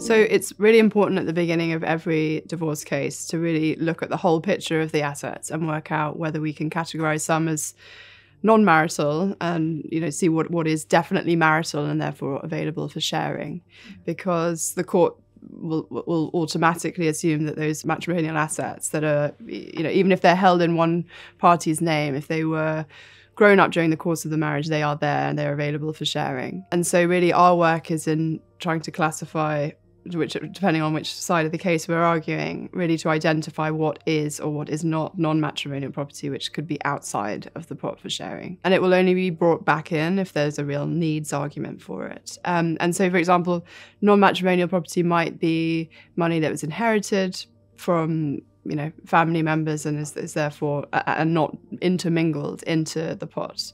So it's really important at the beginning of every divorce case to really look at the whole picture of the assets and work out whether we can categorize some as non-marital and, you know, see what is definitely marital and therefore available for sharing, because the court will automatically assume that those matrimonial assets that are, you know, even if they're held in one party's name, if they were grown up during the course of the marriage, they are there and they're available for sharing. And so really our work is in trying to classify, which, depending on which side of the case we're arguing, really to identify what is or what is not non-matrimonial property, which could be outside of the pot for sharing. And it will only be brought back in if there's a real needs argument for it. And so, for example, non-matrimonial property might be money that was inherited from, you know, family members and is therefore and not intermingled into the pot,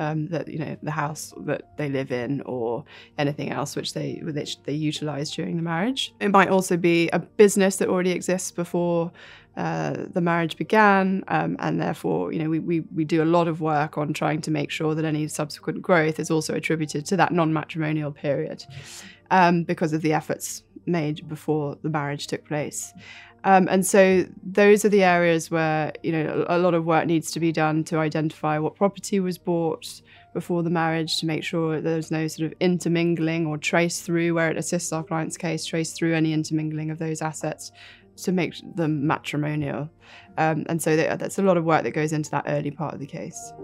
that, you know, the house that they live in or anything else which they utilize during the marriage. It might also be a business that already exists before the marriage began, and therefore, you know, we do a lot of work on trying to make sure that any subsequent growth is also attributed to that non-matrimonial period, because of the efforts made before the marriage took place. And so those are the areas where, you know, a lot of work needs to be done to identify what property was bought before the marriage, to make sure there's no sort of intermingling or trace through, where it assists our client's case, trace through any intermingling of those assets to make them matrimonial. And so that's a lot of work that goes into that early part of the case.